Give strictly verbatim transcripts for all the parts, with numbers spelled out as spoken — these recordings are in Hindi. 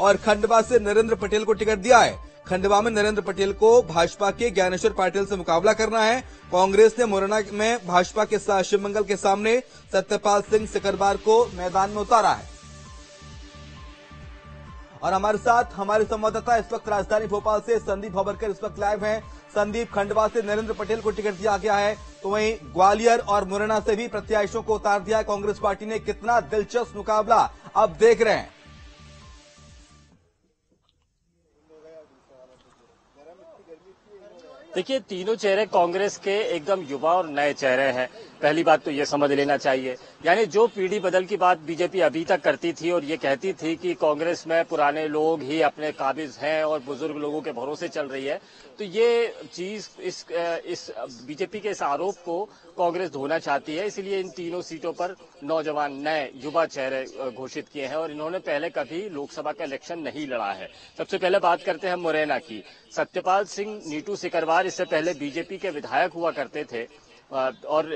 और खंडवा से नरेंद्र पटेल को टिकट दिया है। खंडवा में नरेंद्र पटेल को भाजपा के ज्ञानेश्वर पाटिल से मुकाबला करना है। कांग्रेस ने मुरैना में भाजपा के साथ शिवमंगल के सामने सत्यपाल सिंह सिकरवार को मैदान में उतारा है। और हमारे साथ हमारे संवाददाता इस वक्त राजधानी भोपाल से संदीप भवरकर इस वक्त लाइव हैं। संदीप, खंडवा से नरेंद्र पटेल को टिकट दिया गया है तो वहीं ग्वालियर और मुरैना से भी प्रत्याशियों को उतार दिया है कांग्रेस पार्टी ने। कितना दिलचस्प मुकाबला अब देख रहे हैं। देखिए, तीनों चेहरे कांग्रेस के एकदम युवा और नए चेहरे हैं। पहली बात तो ये समझ लेना चाहिए, यानी जो पीढ़ी बदल की बात बीजेपी अभी तक करती थी और ये कहती थी कि कांग्रेस में पुराने लोग ही अपने काबिज हैं और बुजुर्ग लोगों के भरोसे चल रही है, तो ये चीज इस इस बीजेपी के इस आरोप को कांग्रेस धोना चाहती है। इसलिए इन तीनों सीटों पर नौजवान नए युवा चेहरे घोषित किए हैं और इन्होंने पहले कभी लोकसभा का इलेक्शन नहीं लड़ा है। सबसे पहले बात करते हैं मुरैना की। सत्यपाल सिंह नीटू सिकरवार इससे पहले बीजेपी के विधायक हुआ करते थे और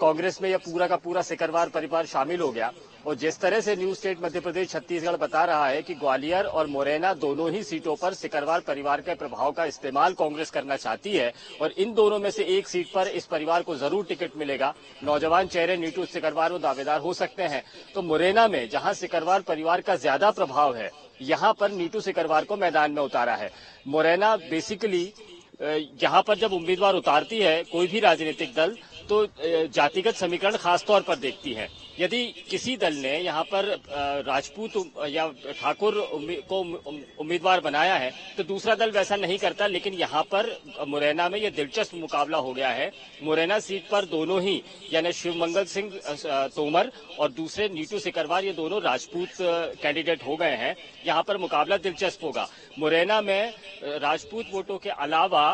कांग्रेस में यह पूरा का पूरा सिकरवार परिवार शामिल हो गया। और जिस तरह से न्यू स्टेट मध्य प्रदेश छत्तीसगढ़ बता रहा है कि ग्वालियर और मुरैना दोनों ही सीटों पर सिकरवार परिवार के प्रभाव का इस्तेमाल कांग्रेस करना चाहती है और इन दोनों में से एक सीट पर इस परिवार को जरूर टिकट मिलेगा। नौजवान चेहरे नीटू सिकरवार वो दावेदार हो सकते हैं। तो मुरैना में जहां सिकरवार परिवार का ज्यादा प्रभाव है, यहां पर नीटू सिकरवार को मैदान में उतारा है। मुरैना बेसिकली यहाँ पर जब उम्मीदवार उतारती है कोई भी राजनीतिक दल, तो जातिगत समीकरण खासतौर पर देखती है। यदि किसी दल ने यहाँ पर राजपूत या ठाकुर को उम्मीदवार बनाया है तो दूसरा दल वैसा नहीं करता, लेकिन यहाँ पर मुरैना में यह दिलचस्प मुकाबला हो गया है। मुरैना सीट पर दोनों ही, यानी शिवमंगल सिंह तोमर और दूसरे नीटू सिकरवार, ये दोनों राजपूत कैंडिडेट हो गए हैं। यहाँ पर मुकाबला दिलचस्प होगा। मुरैना में राजपूत वोटों के अलावा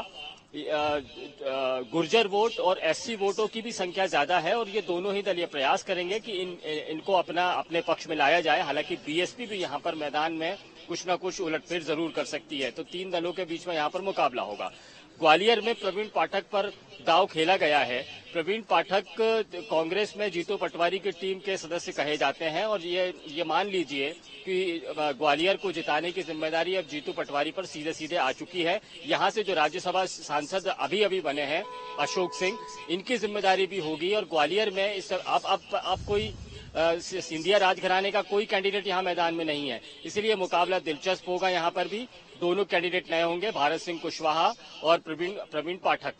गुर्जर वोट और एससी वोटों की भी संख्या ज्यादा है और ये दोनों ही दल ये प्रयास करेंगे कि इन इनको अपना अपने पक्ष में लाया जाए। हालांकि बीएसपी भी यहाँ पर मैदान में कुछ ना कुछ उलटफेर जरूर कर सकती है। तो तीन दलों के बीच में यहाँ पर मुकाबला होगा। ग्वालियर में प्रवीण पाठक पर दाव खेला गया है। प्रवीण पाठक कांग्रेस में जीतू पटवारी की टीम के सदस्य कहे जाते हैं और ये ये मान लीजिए कि ग्वालियर को जिताने की जिम्मेदारी अब जीतू पटवारी पर सीधे सीधे आ चुकी है। यहाँ से जो राज्यसभा सांसद अभी अभी बने हैं अशोक सिंह, इनकी जिम्मेदारी भी होगी। और ग्वालियर में इस अब अब अब कोई सिंधिया राजघराने का कोई कैंडिडेट यहाँ मैदान में नहीं है, इसलिए मुकाबला दिलचस्प होगा। यहाँ पर भी दोनों कैंडिडेट नए होंगे, भारत सिंह कुशवाहा और प्रवीण प्रवीण पाठक,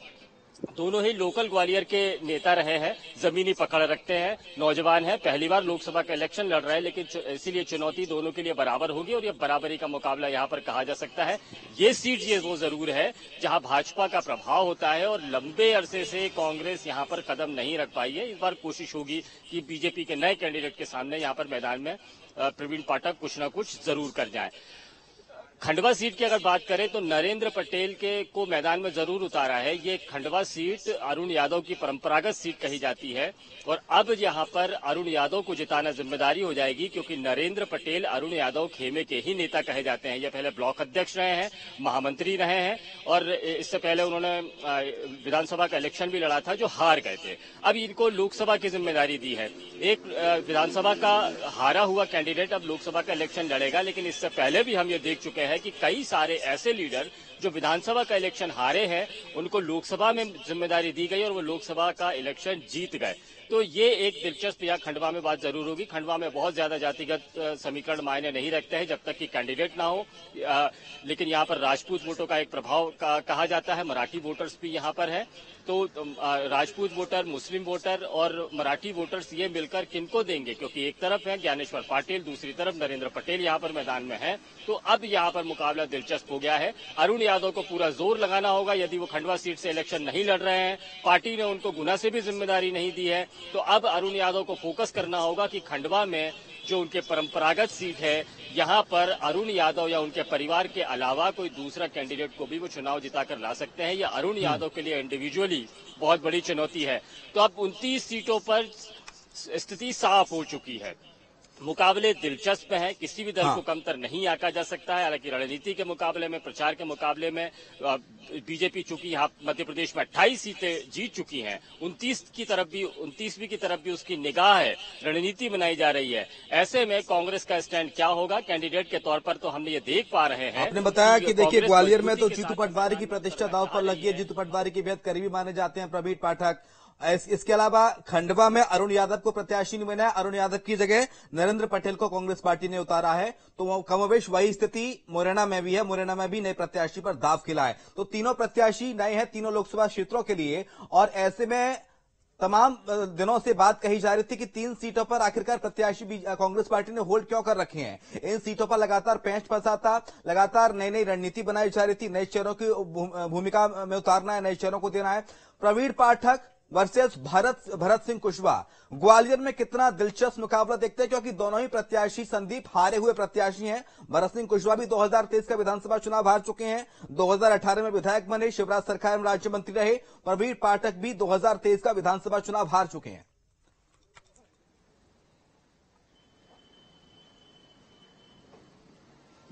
दोनों ही लोकल ग्वालियर के नेता रहे हैं, जमीनी पकड़ रखते हैं, नौजवान हैं, पहली बार लोकसभा का इलेक्शन लड़ रहे हैं, लेकिन इसीलिए चुनौती दोनों के लिए बराबर होगी और ये बराबरी का मुकाबला यहाँ पर कहा जा सकता है। ये सीट ये वो जरूर है जहाँ भाजपा का प्रभाव होता है और लंबे अरसे से कांग्रेस यहाँ पर कदम नहीं रख पाई है। इस बार कोशिश होगी कि बीजेपी के नए कैंडिडेट के सामने यहाँ पर मैदान में प्रवीण पाठक कुछ न कुछ जरूर कर जाए। खंडवा सीट की अगर बात करें तो नरेंद्र पटेल के को मैदान में जरूर उतारा है। ये खंडवा सीट अरुण यादव की परंपरागत सीट कही जाती है और अब यहाँ पर अरुण यादव को जिताना जिम्मेदारी हो जाएगी, क्योंकि नरेंद्र पटेल अरुण यादव खेमे के ही नेता कहे जाते हैं। ये पहले ब्लॉक अध्यक्ष रहे हैं, महामंत्री रहे हैं और इससे पहले उन्होंने विधानसभा का इलेक्शन भी लड़ा था जो हार गए थे। अब इनको लोकसभा की जिम्मेदारी दी है। एक विधानसभा का हारा हुआ कैंडिडेट अब लोकसभा का इलेक्शन लड़ेगा, लेकिन इससे पहले भी हम ये देख चुके हैं है कि कई सारे ऐसे लीडर जो विधानसभा का इलेक्शन हारे हैं, उनको लोकसभा में जिम्मेदारी दी गई और वो लोकसभा का इलेक्शन जीत गए। तो ये एक दिलचस्प यहाँ खंडवा में बात जरूर होगी। खंडवा में बहुत ज्यादा जातिगत समीकरण मायने नहीं रखते हैं जब तक कि कैंडिडेट ना हो, लेकिन यहाँ पर राजपूत वोटों का एक प्रभाव का, कहा जाता है। मराठी वोटर्स भी यहाँ पर है, तो राजपूत वोटर, मुस्लिम वोटर और मराठी वोटर्स ये मिलकर किनको देंगे, क्योंकि एक तरफ है ज्ञानेश्वर पाटिल, दूसरी तरफ नरेंद्र पटेल यहाँ पर मैदान में है। तो अब यहाँ पर मुकाबला दिलचस्प हो गया है। अरुण यादव को पूरा जोर लगाना होगा। यदि वो खंडवा सीट से इलेक्शन नहीं लड़ रहे हैं, पार्टी ने उनको गुना से भी जिम्मेदारी नहीं दी है, तो अब अरुण यादव को फोकस करना होगा कि खंडवा में जो उनके परंपरागत सीट है, यहाँ पर अरुण यादव या उनके परिवार के अलावा कोई दूसरा कैंडिडेट को भी वो चुनाव जिताकर ला सकते हैं। यह या अरुण यादव के लिए इंडिविजुअली बहुत बड़ी चुनौती है। तो अब उनतीस सीटों पर स्थिति साफ हो चुकी है। मुकाबले दिलचस्प है, किसी भी दल हाँ। को कमतर नहीं आका जा सकता है। हालांकि रणनीति के मुकाबले में, प्रचार के मुकाबले में बीजेपी चूंकि यहाँ मध्य प्रदेश में अट्ठाईस सीटें जीत चुकी हैं, उनतीस की तरफ भी उनतीसवीं की तरफ भी उसकी निगाह है, रणनीति बनाई जा रही है। ऐसे में कांग्रेस का स्टैंड क्या होगा कैंडिडेट के तौर पर, तो हमने ये देख पा रहे हैं। आपने बताया कि देखिए ग्वालियर में तो जीतू पटवारी की प्रतिष्ठा दाव पर लगी है, जीतू पटवारी के बेहद करीबी माने जाते हैं प्रवीण पाठक। इसके अलावा खंडवा में अरुण यादव को प्रत्याशी नहीं बनाया, अरुण यादव की जगह नरेंद्र पटेल को कांग्रेस पार्टी ने उतारा है, तो कमोबेश वही स्थिति मुरैना में भी है, मुरैना में भी नए प्रत्याशी पर दाव खिला है। तो तीनों प्रत्याशी नए हैं तीनों लोकसभा क्षेत्रों के लिए, और ऐसे में तमाम दिनों से बात कही जा रही थी कि तीन सीटों पर आखिरकार प्रत्याशी कांग्रेस पार्टी ने होल्ड क्यों कर रखे हैं। इन सीटों पर लगातार पैंच फंसा था, लगातार नई नई रणनीति बनाई जा रही थी, नए चेहरों की भूमिका में उतारना है, नए चेहरों को देना है। प्रवीण पाठक वर्सेस भारत भारत सिंह कुशवाहा, ग्वालियर में कितना दिलचस्प मुकाबला देखते हैं, क्योंकि दोनों ही प्रत्याशी संदीप हारे हुए प्रत्याशी हैं। भारत सिंह कुशवाहा भी दो हज़ार तेईस का विधानसभा चुनाव हार चुके हैं, दो हज़ार अठारह में विधायक बने, शिवराज सरकार में राज्य मंत्री रहे। प्रवीण पाठक भी दो हज़ार तेईस का विधानसभा चुनाव हार चुके हैं।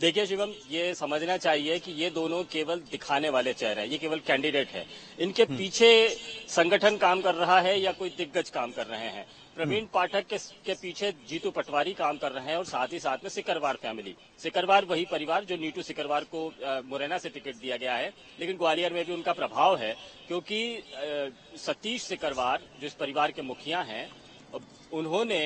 देखिए शिवम, ये समझना चाहिए कि ये दोनों केवल दिखाने वाले चेहरे हैं, ये केवल कैंडिडेट है, इनके पीछे संगठन काम कर रहा है या कोई दिग्गज काम कर रहे हैं। प्रवीण पाठक के, के पीछे जीतू पटवारी काम कर रहे हैं, और साथ ही साथ में सिकरवार फैमिली, सिकरवार वही परिवार जो नीटू सिकरवार को मुरैना से टिकट दिया गया है, लेकिन ग्वालियर में भी उनका प्रभाव है, क्योंकि सतीश सिकरवार जो इस परिवार के मुखिया हैं, उन्होंने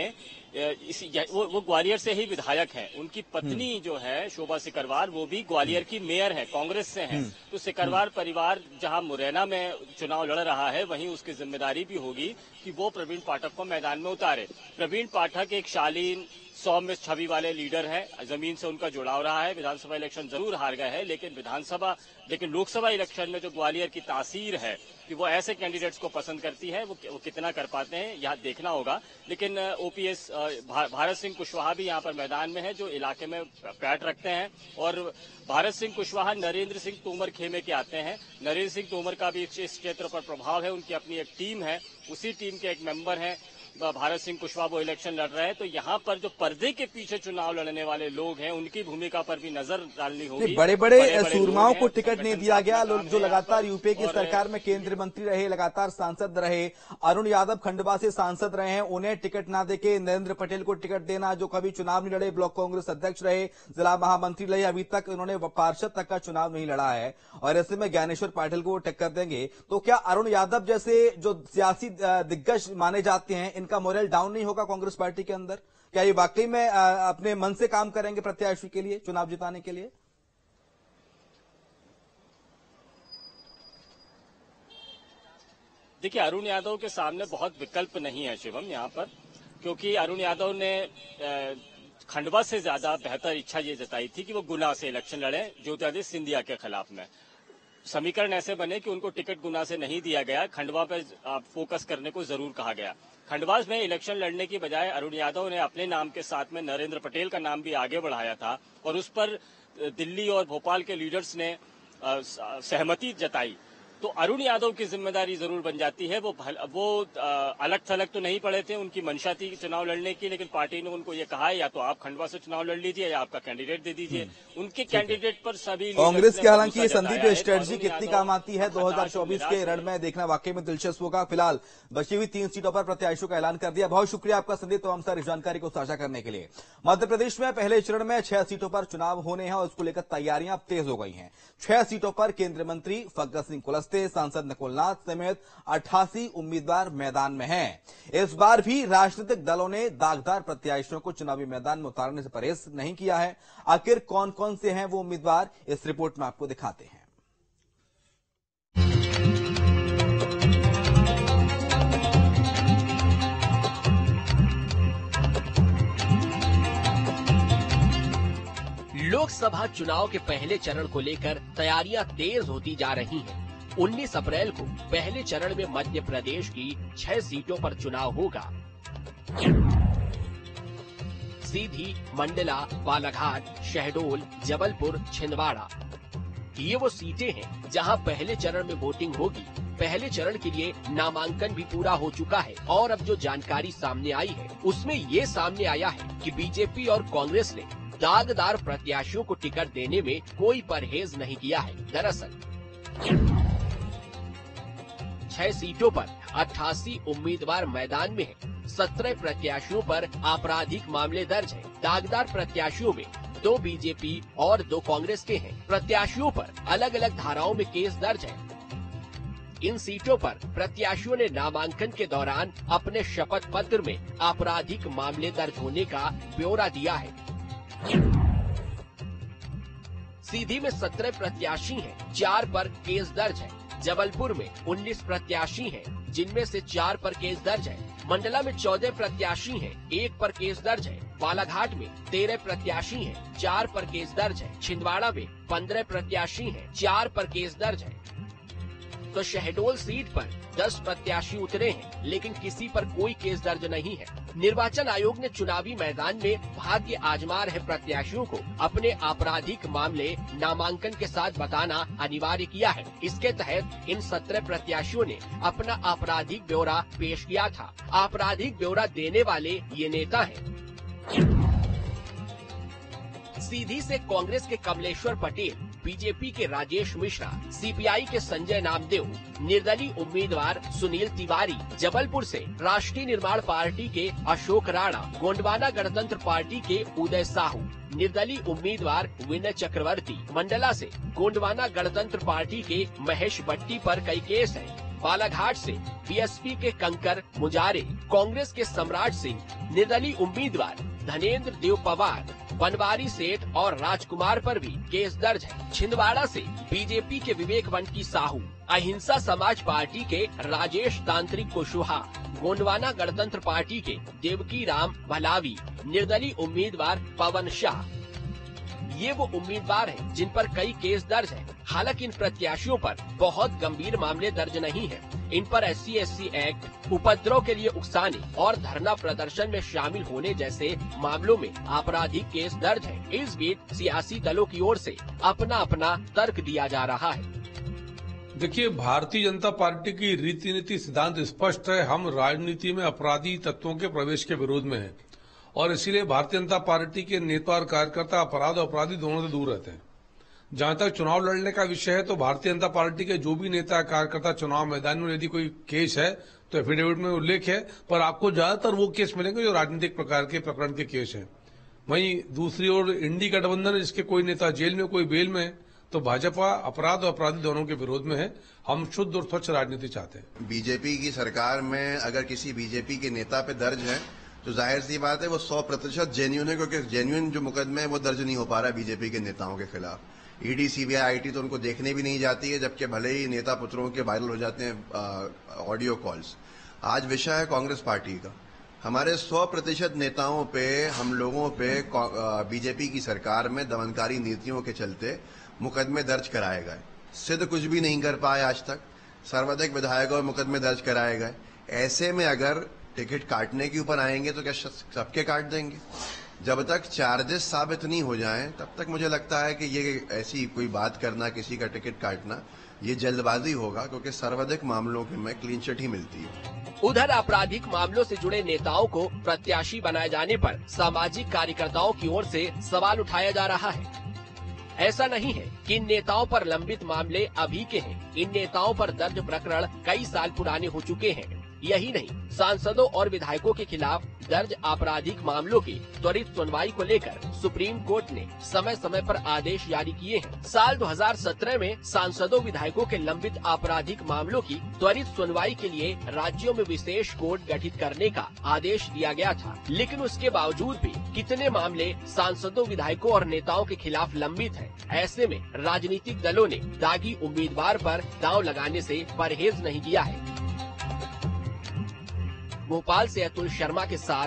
इसी वो, वो ग्वालियर से ही विधायक हैं, उनकी पत्नी जो है शोभा सिकरवार वो भी ग्वालियर की मेयर है, कांग्रेस से हैं। तो सिकरवार परिवार जहां मुरैना में चुनाव लड़ रहा है, वहीं उसकी जिम्मेदारी भी होगी कि वो प्रवीण पाठक को मैदान में उतारे। प्रवीण पाठक एक शालीन, सौम्य छवि वाले लीडर हैं, जमीन से उनका जुड़ाव रहा है, विधानसभा इलेक्शन जरूर हार गए हैं, लेकिन विधानसभा लेकिन लोकसभा इलेक्शन में जो ग्वालियर की तासीर है कि वो ऐसे कैंडिडेट्स को पसंद करती है, वो, वो कितना कर पाते हैं यहाँ देखना होगा। लेकिन ओपीएस भा, भारत सिंह कुशवाहा भी यहाँ पर मैदान में है, जो इलाके में पैठ रखते हैं, और भारत सिंह कुशवाहा नरेंद्र सिंह तोमर खेमे के आते हैं। नरेंद्र सिंह तोमर का भी इस क्षेत्र पर प्रभाव है, उनकी अपनी एक टीम है, उसी टीम के एक मेंबर हैं भारत सिंह कुशवाहा, वो इलेक्शन लड़ रहे हैं। तो यहाँ पर जो पर्दे के पीछे चुनाव लड़ने वाले लोग हैं, उनकी भूमिका पर भी नजर डालनी होगी। बड़े बड़े, बड़े सूरमाओं को टिकट नहीं दिया गया, लोग जो लगातार यूपीए की सरकार में केंद्रीय मंत्री रहे, लगातार सांसद रहे। अरुण यादव खंडवा से सांसद रहे हैं, उन्हें टिकट ना देके नरेंद्र पटेल को टिकट देना, जो कभी चुनाव नहीं लड़े, ब्लॉक कांग्रेस अध्यक्ष रहे, जिला महामंत्री रहे, अभी तक उन्होंने पार्षद तक का चुनाव नहीं लड़ा है, और ऐसे में ज्ञानेश्वर पाटिल को वो टक्कर देंगे। तो क्या अरुण यादव जैसे जो सियासी दिग्गज माने जाते हैं, इनका मोरल डाउन नहीं होगा कांग्रेस पार्टी के अंदर? क्या ये वाकई में अपने मन से काम करेंगे प्रत्याशी के लिए, चुनाव जिताने के लिए? देखिए अरुण यादव के सामने बहुत विकल्प नहीं है शिवम यहाँ पर, क्योंकि अरुण यादव ने खंडवा से ज्यादा बेहतर इच्छा ये जताई थी कि वो गुना से इलेक्शन लड़े, ज्योतिरादित्य सिंधिया के खिलाफ में। समीकरण ऐसे बने कि उनको टिकट गुना से नहीं दिया गया, खंडवा पर फोकस करने को जरूर कहा गया। खंडवा में इलेक्शन लड़ने की बजाय अरुण यादव ने अपने नाम के साथ में नरेंद्र पटेल का नाम भी आगे बढ़ाया था, और उस पर दिल्ली और भोपाल के लीडर्स ने सहमति जताई। तो अरुण यादव की जिम्मेदारी जरूर बन जाती है, वो वो अलग थलग तो नहीं पड़े थे, उनकी मंशा थी चुनाव लड़ने की, लेकिन पार्टी ने उनको ये कहा है या तो आप खंडवा से चुनाव लड़ लीजिए या आपका कैंडिडेट दे दीजिए। उनके कैंडिडेट पर सभी कांग्रेस के, हालांकि संदीप स्ट्रेटजी कितनी काम आती है दो हज़ार चौबीस के रण में, देखना वाकई में दिलचस्प होगा। फिलहाल बची हुई तीन सीटों पर प्रत्याशियों का ऐलान कर दिया। बहुत शुक्रिया आपका संदीप, तमाम सारी जानकारी को साझा करने के लिए। मध्य प्रदेश में पहले चरण में छह सीटों पर चुनाव होने हैं, और उसको लेकर तैयारियां तेज हो गई है। छह सीटों पर केंद्रीय मंत्री फग्गन सिंह कुलस्ते, सांसद नकुलनाथ समेत अट्ठासी उम्मीदवार मैदान में हैं। इस बार भी राजनीतिक दलों ने दागदार प्रत्याशियों को चुनावी मैदान में उतारने से परहेज नहीं किया है। आखिर कौन कौन से हैं वो उम्मीदवार, इस रिपोर्ट में आपको दिखाते हैं। लोकसभा चुनाव के पहले चरण को लेकर तैयारियां तेज होती जा रही हैं। उन्नीस अप्रैल को पहले चरण में मध्य प्रदेश की छह सीटों पर चुनाव होगा। सीधी, मंडला, बालाघाट, शहडोल, जबलपुर, छिंदवाड़ा। कि ये वो सीटें हैं जहां पहले चरण में वोटिंग होगी। पहले चरण के लिए नामांकन भी पूरा हो चुका है और अब जो जानकारी सामने आई है उसमें ये सामने आया है कि बीजेपी और कांग्रेस ने दागदार प्रत्याशियों को टिकट देने में कोई परहेज नहीं किया है। दरअसल छह सीटों पर अट्ठासी उम्मीदवार मैदान में हैं। सत्रह प्रत्याशियों पर आपराधिक मामले दर्ज हैं। दागदार प्रत्याशियों में दो बीजेपी और दो कांग्रेस के हैं। प्रत्याशियों पर अलग अलग धाराओं में केस दर्ज है। इन सीटों पर प्रत्याशियों ने नामांकन के दौरान अपने शपथ पत्र में आपराधिक मामले दर्ज होने का ब्यौरा दिया है। सीधी में सत्रह प्रत्याशी हैं, चार पर केस दर्ज है। जबलपुर में उन्नीस प्रत्याशी हैं, जिनमें से चार पर केस दर्ज है। मंडला में चौदह प्रत्याशी हैं, एक पर केस दर्ज है। बालाघाट में तेरह प्रत्याशी हैं, चार पर केस दर्ज है। छिंदवाड़ा में पंद्रह प्रत्याशी हैं, चार पर केस दर्ज है। तो शहडोल सीट पर दस प्रत्याशी उतरे हैं, लेकिन किसी पर कोई केस दर्ज नहीं है। निर्वाचन आयोग ने चुनावी मैदान में भाग्य आजमा रहे प्रत्याशियों को अपने आपराधिक मामले नामांकन के साथ बताना अनिवार्य किया है। इसके तहत इन सत्रह प्रत्याशियों ने अपना आपराधिक ब्यौरा पेश किया था। आपराधिक ब्यौरा देने वाले ये नेता हैं। सीधी से कांग्रेस के कमलेश्वर पटेल, बीजेपी के राजेश मिश्रा, सीपीआई के संजय नामदेव, निर्दलीय उम्मीदवार सुनील तिवारी, जबलपुर से राष्ट्रीय निर्माण पार्टी के अशोक राणा, गोंडवाना गणतंत्र पार्टी के उदय साहू, निर्दलीय उम्मीदवार विनय चक्रवर्ती, मंडला से गोंडवाना गणतंत्र पार्टी के महेश बट्टी पर कई केस हैं। बालाघाट से बीएसपी के कंकर मुजारे, कांग्रेस के सम्राट सिंह, निर्दलीय उम्मीदवार धनेंद्र देव पवार, बनवारी सेठ और राजकुमार पर भी केस दर्ज है। छिंदवाड़ा से बीजेपी के विवेक वंश की साहू, अहिंसा समाज पार्टी के राजेश तांत्रिक कुशवाहा, गोंडवाना गणतंत्र पार्टी के देवकी राम भलावी, निर्दलीय उम्मीदवार पवन शाह, ये वो उम्मीदवार हैं जिन पर कई केस दर्ज हैं। हालांकि इन प्रत्याशियों पर बहुत गंभीर मामले दर्ज नहीं हैं। इन पर S C S C act, उपद्रव के लिए उकसाने और धरना प्रदर्शन में शामिल होने जैसे मामलों में आपराधिक केस दर्ज हैं। इस बीच सियासी दलों की ओर से अपना अपना तर्क दिया जा रहा है। देखिए, भारतीय जनता पार्टी की रीति नीति सिद्धांत स्पष्ट है। हम राजनीति में अपराधी तत्वों के प्रवेश के विरोध में है और इसीलिए भारतीय जनता पार्टी के नेता और कार्यकर्ता अपराध और अपराधी दोनों से दूर रहते हैं। जहां तक चुनाव लड़ने का विषय है तो भारतीय जनता पार्टी के जो भी नेता कार्यकर्ता चुनाव मैदान में यदि कोई केस है तो एफिडेविट में उल्लेख है, पर आपको ज्यादातर वो केस मिलेंगे जो राजनीतिक प्रकार के प्रकरण के केस हैं। वहीं दूसरी ओर इंडी गठबंधन, जिसके कोई नेता जेल में कोई बेल में है, तो भाजपा अपराध और अपराधी दोनों के विरोध में है। हम शुद्ध और स्वच्छ राजनीति चाहते हैं। बीजेपी की सरकार में अगर किसी बीजेपी के नेता पे दर्ज है तो जाहिर सी बात है वो सौ प्रतिशत जेन्यून है, क्योंकि जेन्यून जो मुकदमे है वो दर्ज नहीं हो पा रहा है बीजेपी के नेताओं के खिलाफ। ईडी, सीबीआई, आईटी तो उनको देखने भी नहीं जाती है, जबकि भले ही नेता पुत्रों के वायरल हो जाते हैं ऑडियो कॉल्स। आज विषय है कांग्रेस पार्टी का। हमारे सौ प्रतिशत नेताओं पे, हम लोगों पे बीजेपी की सरकार में दमनकारी नीतियों के चलते मुकदमे दर्ज कराए गए। सिद्ध कुछ भी नहीं कर पाए आज तक। सर्वाधिक विधायकों में मुकदमे दर्ज कराए गए। ऐसे में अगर टिकट काटने के ऊपर आएंगे तो क्या सबके काट देंगे? जब तक चार्जेस साबित नहीं हो जाएं तब तक मुझे लगता है कि ये ऐसी कोई बात करना, किसी का टिकट काटना, ये जल्दबाजी होगा, क्योंकि सर्वाधिक मामलों के में क्लीन चिट ही मिलती है। उधर आपराधिक मामलों से जुड़े नेताओं को प्रत्याशी बनाए जाने पर सामाजिक कार्यकर्ताओं की ओर से सवाल उठाया जा रहा है। ऐसा नहीं है कि इन नेताओं पर लंबित मामले अभी के हैं। इन नेताओं पर दर्ज प्रकरण कई साल पुराने हो चुके हैं। यही नहीं, सांसदों और विधायकों के खिलाफ दर्ज आपराधिक मामलों की त्वरित सुनवाई को लेकर सुप्रीम कोर्ट ने समय समय पर आदेश जारी किए हैं। साल दो हज़ार सत्रह में सांसदों विधायकों के लंबित आपराधिक मामलों की त्वरित सुनवाई के लिए राज्यों में विशेष कोर्ट गठित करने का आदेश दिया गया था, लेकिन उसके बावजूद भी कितने मामले सांसदों, विधायकों और नेताओं के खिलाफ लंबित है। ऐसे में राजनीतिक दलों ने दागी उम्मीदवार पर दांव लगाने से परहेज नहीं किया है। भोपाल से अतुल शर्मा के साथ